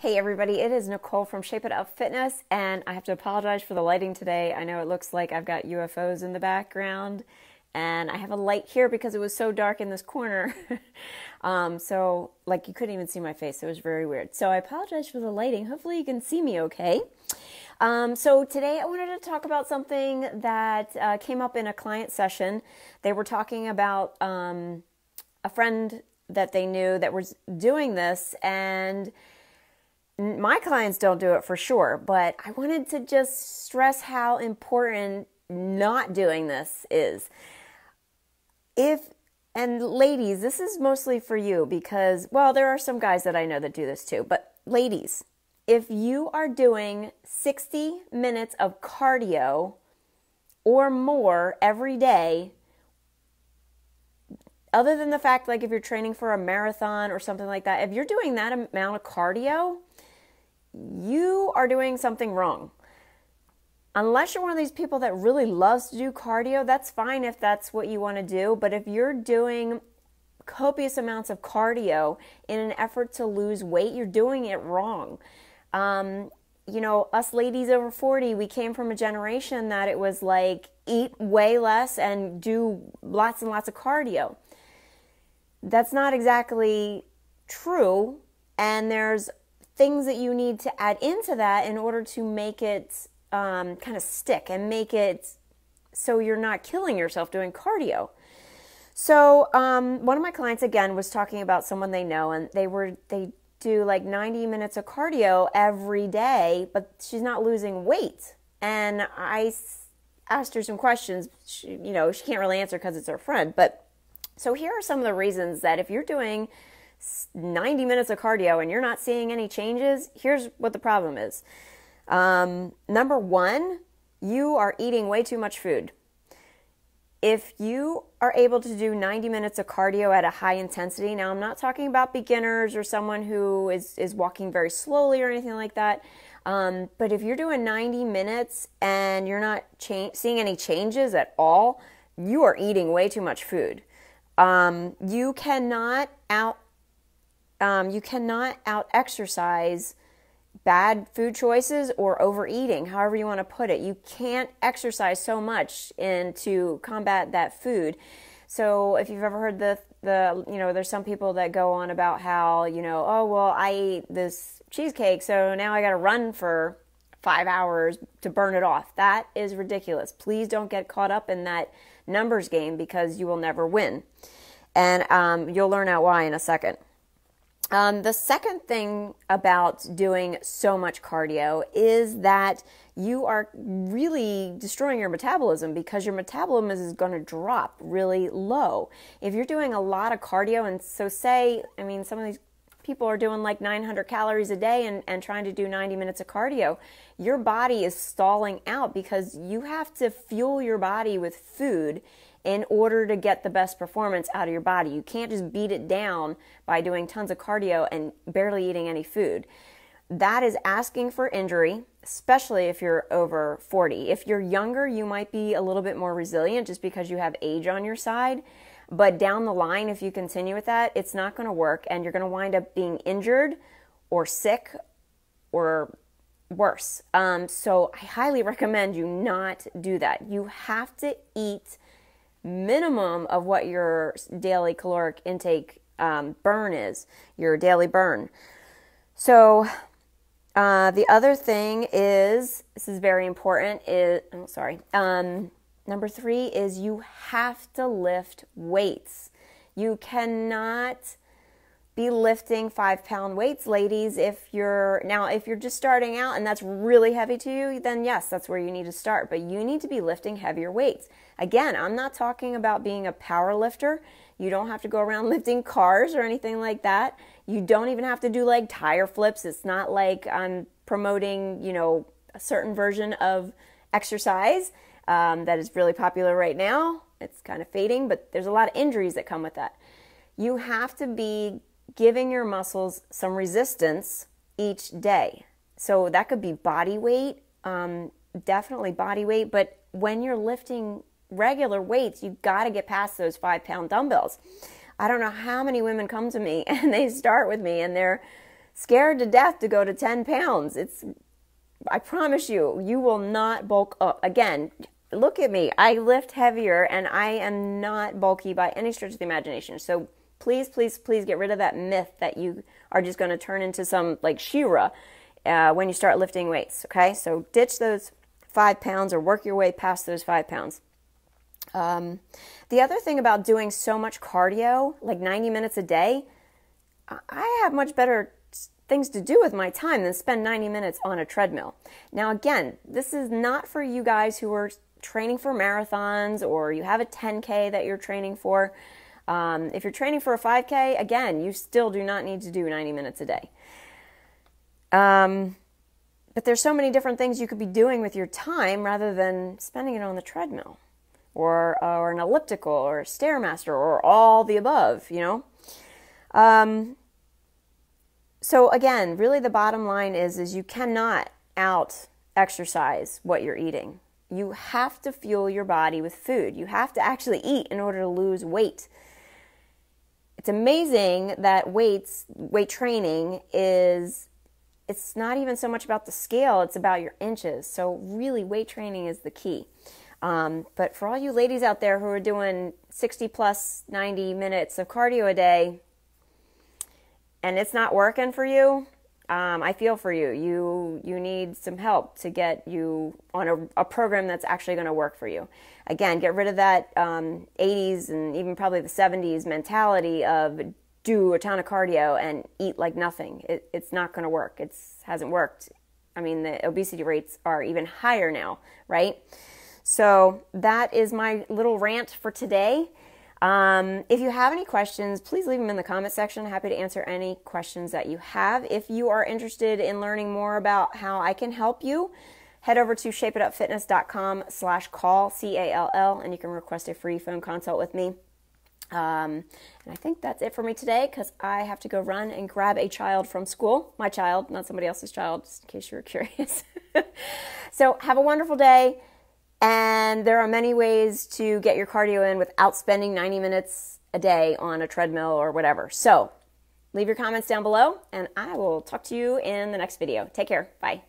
Hey everybody, it is Nicole from Shape It Up Fitness, and I have to apologize for the lighting today. I know it looks like I've got UFOs in the background, and I have a light here because it was so dark in this corner. So like you couldn't even see my face. It was very weird. So I apologize for the lighting. Hopefully you can see me okay. So today I wanted to talk about something that came up in a client session. They were talking about a friend that they knew that was doing this, and my clients don't do it for sure, but I wanted to just stress how important not doing this is. And ladies, this is mostly for you because, well, there are some guys that I know that do this too, but ladies, if you are doing 60 minutes of cardio or more every day, other than the fact, like if you're training for a marathon or something like that, if you're doing that amount of cardio, you are doing something wrong. Unless you're one of these people that really loves to do cardio, that's fine if that's what you want to do. But if you're doing copious amounts of cardio in an effort to lose weight, you're doing it wrong. You know, us ladies over 40, we came from a generation that it was like eat way less and do lots and lots of cardio. That's not exactly true. And there's things that you need to add into that in order to make it kind of stick and make it so you're not killing yourself doing cardio. So one of my clients, again, was talking about someone they know, and they do like 90 minutes of cardio every day, but she's not losing weight. And I asked her some questions. She can't really answer because it's her friend. But so here are some of the reasons that if you're doing 90 minutes of cardio and you're not seeing any changes, here's what the problem is. Number one, you are eating way too much food. If you are able to do 90 minutes of cardio at a high intensity, now I'm not talking about beginners or someone who is walking very slowly or anything like that, but if you're doing 90 minutes and you're not seeing any changes at all, you are eating way too much food. You cannot out-exercise bad food choices or overeating, however you want to put it. You can't exercise so much to combat that food. So if you've ever heard the there's some people that go on about how, oh, well, I ate this cheesecake, so now I got to run for 5 hours to burn it off. That is ridiculous. Please don't get caught up in that numbers game because you will never win. And you'll learn out why in a second. The second thing about doing so much cardio is that you are really destroying your metabolism because your metabolism is going to drop really low. If you're doing a lot of cardio, and so say, I mean, some of these people are doing like 900 calories a day and trying to do 90 minutes of cardio, your body is stalling out because you have to fuel your body with food in order to get the best performance out of your body. You can't just beat it down by doing tons of cardio and barely eating any food. That is asking for injury, especially if you're over 40. If you're younger, you might be a little bit more resilient just because you have age on your side. But down the line, if you continue with that, it's not going to work, and you're going to wind up being injured or sick or worse. So I highly recommend you not do that. You have to eat minimum of what your daily caloric intake burn is, your daily burn. So the other thing is, this is very important, number three is you have to lift weights. You cannot be lifting 5-pound weights, ladies. If you're just starting out and that's really heavy to you, then yes, that's where you need to start. But you need to be lifting heavier weights. Again, I'm not talking about being a power lifter. You don't have to go around lifting cars or anything like that. You don't even have to do like tire flips. It's not like I'm promoting, a certain version of exercise that is really popular right now. It's kind of fading, but there's a lot of injuries that come with that. You have to be giving your muscles some resistance each day. So that could be body weight, definitely body weight, but when you're lifting regular weights, you got to get past those 5-pound dumbbells. I don't know how many women come to me and they start with me and they're scared to death to go to 10 pounds. I promise you, you will not bulk up. Again, look at me. I lift heavier and I am not bulky by any stretch of the imagination. So please, please, please get rid of that myth that you are just going to turn into some like She-Ra when you start lifting weights. Okay, so ditch those 5 pounds or work your way past those 5 pounds. The other thing about doing so much cardio, like 90 minutes a day, I have much better things to do with my time than spend 90 minutes on a treadmill. Now again, this is not for you guys who are training for marathons or you have a 10K that you're training for. If you're training for a 5K, again, you still do not need to do 90 minutes a day. But there's so many different things you could be doing with your time rather than spending it on the treadmill or an elliptical or a Stairmaster or all the above, you know? So again, really the bottom line is you cannot out-exercise what you're eating. You have to fuel your body with food. You have to actually eat in order to lose weight. It's amazing that weight training is, it's not even so much about the scale, it's about your inches. So really weight training is the key. But for all you ladies out there who are doing 60 plus 90 minutes of cardio a day, and it's not working for you, I feel for you. You need some help to get you on a program that's actually going to work for you. Again, get rid of that 80s and even probably the 70s mentality of do a ton of cardio and eat like nothing. It's not going to work. It hasn't worked. I mean, the obesity rates are even higher now, right? So that is my little rant for today. If you have any questions, please leave them in the comment section. Happy to answer any questions that you have. If you are interested in learning more about how I can help you, head over to shapeitupfitness.com/call, C-A-L-L, and you can request a free phone consult with me. And I think that's it for me today because I have to go run and grab a child from school. My child, not somebody else's child, just in case you were curious. So have a wonderful day. And there are many ways to get your cardio in without spending 90 minutes a day on a treadmill or whatever. So leave your comments down below and I will talk to you in the next video. Take care. Bye.